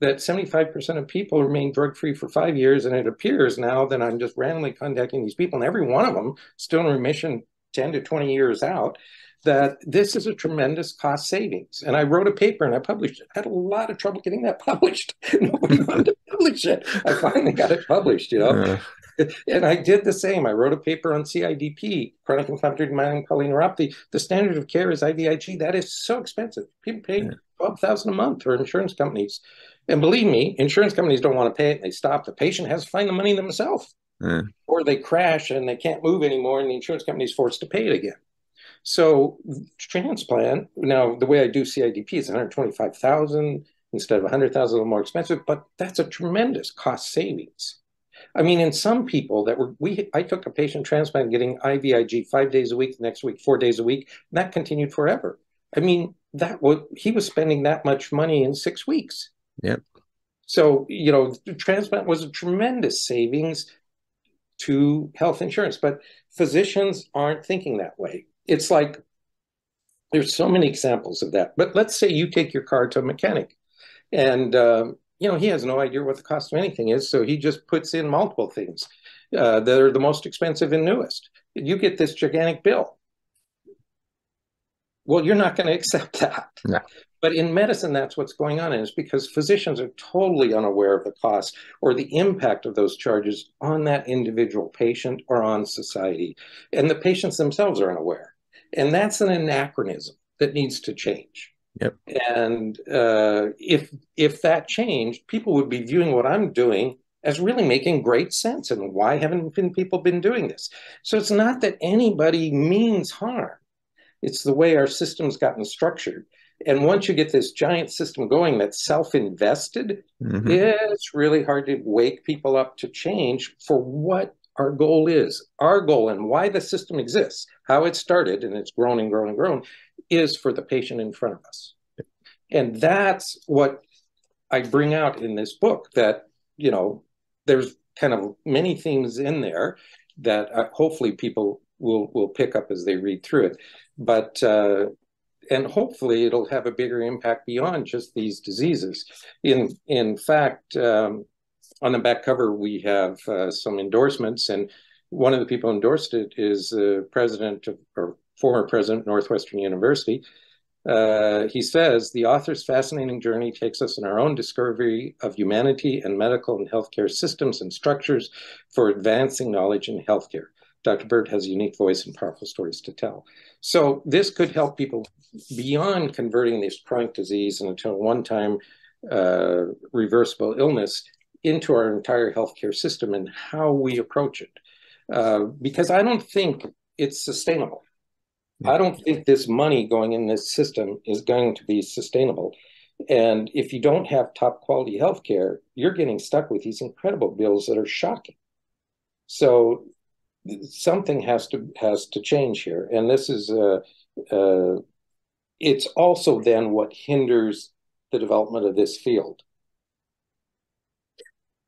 that 75% of people remain drug-free for 5 years, and it appears now that I'm just randomly contacting these people, and every one of them still in remission 10 to 20 years out, that this is a tremendous cost savings. And I wrote a paper, and I published it. I had a lot of trouble getting that published. Nobody wanted to publish it. I finally got it published, you know. And I did the same. I wrote a paper on CIDP, chronic inflammatory myeloid neuropathy. The standard of care is IVIG. That is so expensive. People pay $12,000 a month for insurance companies. And believe me, insurance companies don't want to pay it. They stop. The patient has to find the money themselves. Or they crash and they can't move anymore, and the insurance company is forced to pay it again. So transplant, now the way I do CIDP is $125,000 instead of $100,000, a little more expensive, but that's a tremendous cost savings. I mean, in some people that were, I took a patient transplant getting IVIG 5 days a week, the next week, 4 days a week, and that continued forever. I mean, that was, he was spending that much money in 6 weeks. Yep. So, you know, the transplant was a tremendous savings to health insurance, but physicians aren't thinking that way. It's like, there's so many examples of that, but let's say you take your car to a mechanic and, you know, he has no idea what the cost of anything is, so he just puts in multiple things that are the most expensive and newest. You get this gigantic bill. Well, you're not going to accept that. No. But in medicine, that's what's going on, and it's because physicians are totally unaware of the cost or the impact of those charges on that individual patient or on society, and the patients themselves are unaware. And that's an anachronism that needs to change. Yep. And if that changed, people would be viewing what I'm doing as really making great sense. And why haven't people been doing this? So it's not that anybody means harm. It's the way our system's gotten structured. And once you get this giant system going that's self-invested, it's really hard to wake people up to change for what our goal is. Our goal and why the system exists, how it started, and it's grown and grown and grown, is for the patient in front of us. And that's what I bring out in this book, that, you know, there's kind of many themes in there that hopefully people will pick up as they read through it. But, and hopefully it'll have a bigger impact beyond just these diseases. In fact, on the back cover, we have some endorsements, and one of the people endorsed it is the president of, or former president of Northwestern University. He says, the author's fascinating journey takes us in our own discovery of humanity and medical and healthcare systems and structures for advancing knowledge in healthcare. Dr. Burt has a unique voice and powerful stories to tell. So this could help people beyond converting this chronic disease and until one-time reversible illness into our entire healthcare system and how we approach it. Because I don't think it's sustainable. I don't think this money going in this system is going to be sustainable. And if you don't have top quality healthcare, you're getting stuck with these incredible bills that are shocking. So something has to change here. And this is, it's also then what hinders the development of this field.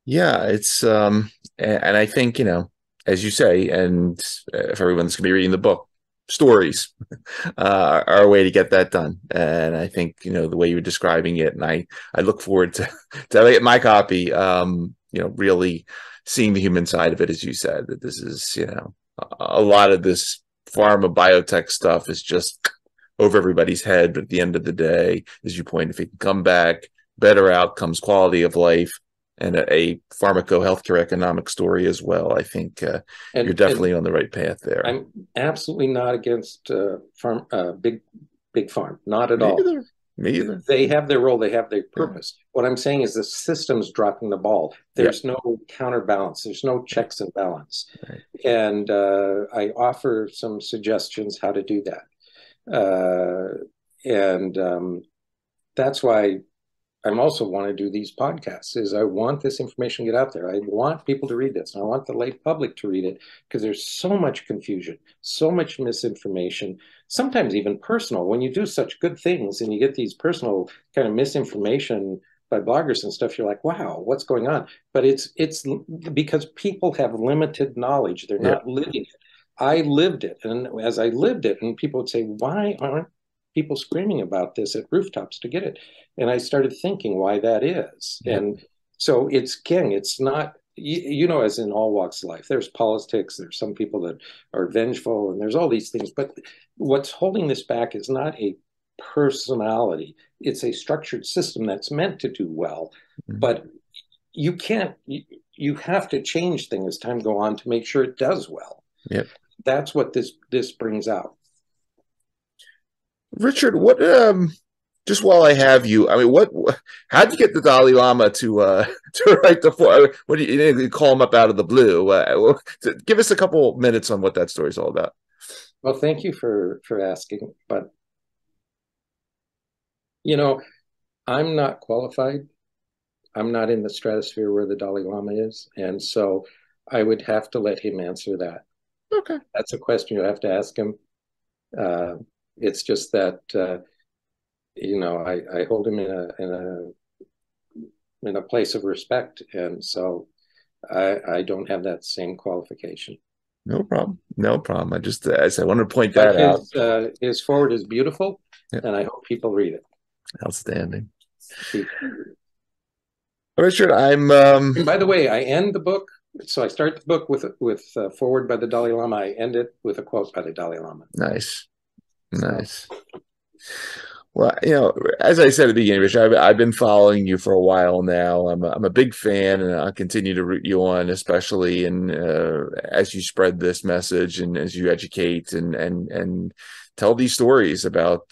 Yeah, it's, and I think, you know, as you say, and if everyone's going to be reading the book, stories are a way to get that done. And I think, you know, the way you're describing it, and I look forward to get my copy, you know, really seeing the human side of it, as you said, that this is, you know, a lot of this pharma biotech stuff is just over everybody's head. But at the end of the day, as you point, if it can come back, better outcomes, quality of life, and a pharmaco healthcare economic story as well. I think you're definitely on the right path there. I'm absolutely not against big farm, not at all. Me either. They have their role. They have their purpose. Yeah. What I'm saying is the system's dropping the ball. There's no counterbalance. There's no checks and balance. Right. And I offer some suggestions how to do that. That's why I'm also want to do these podcasts, is I want this information to get out there. I want people to read this. And I want the lay public to read it, because there's so much confusion, so much misinformation, sometimes even personal. When you do such good things and you get these personal kind of misinformation by bloggers and stuff, you're like, wow, what's going on? But it's because people have limited knowledge. They're not living it. I lived it. And as I lived it, and people would say, why aren't people screaming about this at rooftops to get it? And I started thinking why that is. Yeah. And so it's, again, it's not, you know, as in all walks of life, there's politics, there's some people that are vengeful, and there's all these things. But what's holding this back is not a personality. It's a structured system that's meant to do well. Mm-hmm. But you can't, you have to change things as time go on to make sure it does well. Yeah. That's what this brings out. Richard, what, just while I have you, I mean, how'd you get the Dalai Lama to write the, what do you, didn't call him up out of the blue? Give us a couple minutes on what that story's all about. Well, thank you for asking, but, you know, I'm not qualified. I'm not in the stratosphere where the Dalai Lama is. And so I would have to let him answer that. Okay. That's a question you have to ask him. It's just that, you know, I hold him in a place of respect. And so I don't have that same qualification. No problem. No problem. I want to point that out. His forward is beautiful, and I hope people read it. Outstanding. Richard, I'm... And by the way, I end the book. So I start the book with forward by the Dalai Lama. I end it with a quote by the Dalai Lama. Nice. Nice. Well, you know, as I said at the beginning, Rich, I've been following you for a while now. I'm a big fan, and I'll continue to root you on, especially in as you spread this message and as you educate and tell these stories about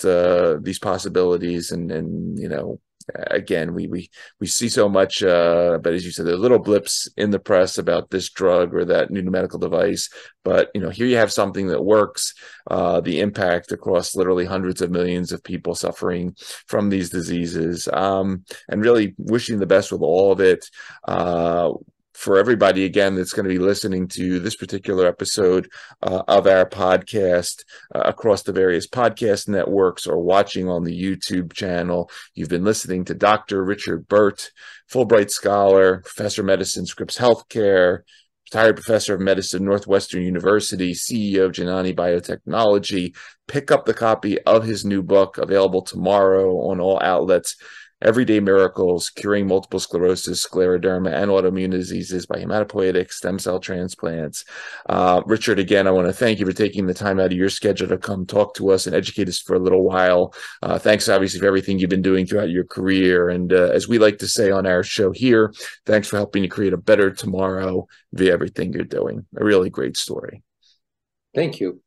these possibilities. And you know, again, we see so much, but as you said, there are little blips in the press about this drug or that new medical device. But, you know, here you have something that works, the impact across literally hundreds of millions of people suffering from these diseases, and really wishing the best with all of it. For everybody, again, that's going to be listening to this particular episode of our podcast across the various podcast networks or watching on the YouTube channel. You've been listening to Dr. Richard Burt, Fulbright Scholar, Professor of Medicine, Scripps Health Care, retired Professor of Medicine, Northwestern University, CEO of Genani Biotechnology. Pick up the copy of his new book, available tomorrow on all outlets. Everyday Miracles, Curing Multiple Sclerosis, Scleroderma, and Autoimmune Diseases by Hematopoietic Stem Cell Transplants. Richard, again, I want to thank you for taking the time out of your schedule to come talk to us and educate us for a little while. Thanks, obviously, for everything you've been doing throughout your career. And as we like to say on our show here, thanks for helping to create a better tomorrow via everything you're doing. A really great story. Thank you.